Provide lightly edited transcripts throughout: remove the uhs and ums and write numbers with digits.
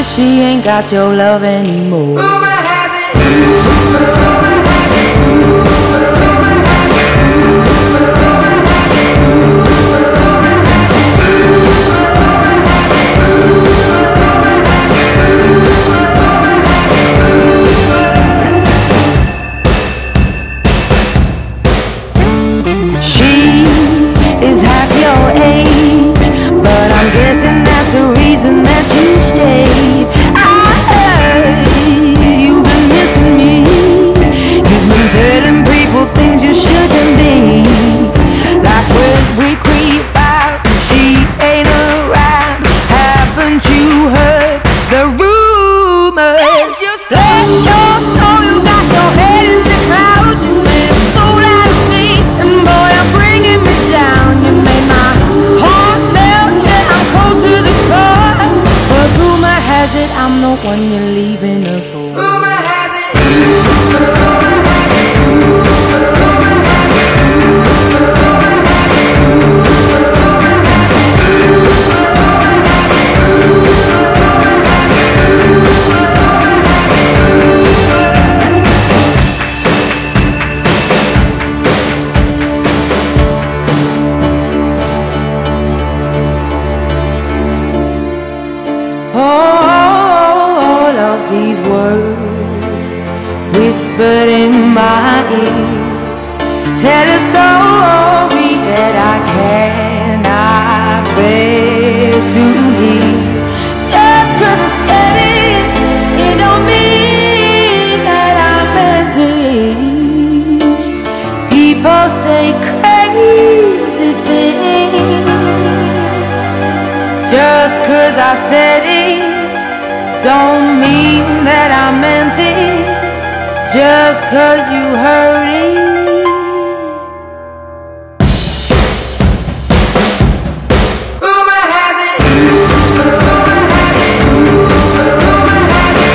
that she ain't got your love anymore. Uma has it. Uma has it. Uma has it. Uma has it. Uma has it. Uma has it. She is half your age, but I'm guessing that's the reason that you stayed. I'm the one you're leaving her for. Uma has it. Uma has it. Uma has it. Uma has it. Uma has it. Uma has it. Uma has it. Uma has it. Oh, these words whispered in my ear tell a story that I cannot bear to hear. Just 'cause I said it, it don't mean that I meant it. People say crazy things. Just 'cause I said it don't mean that I meant it. Just 'cause you heard it. Uma has it. Uma has it. Uma has it.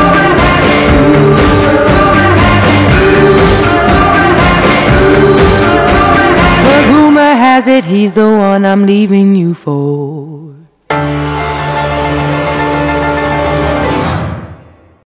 Uma has it. Uma has it. Uma has it. Uma has it. Uma has it. Uma has it. Uma has it. Uma has it. Uma has it. Uma has it. Uma has it. He's the one I'm leaving you for.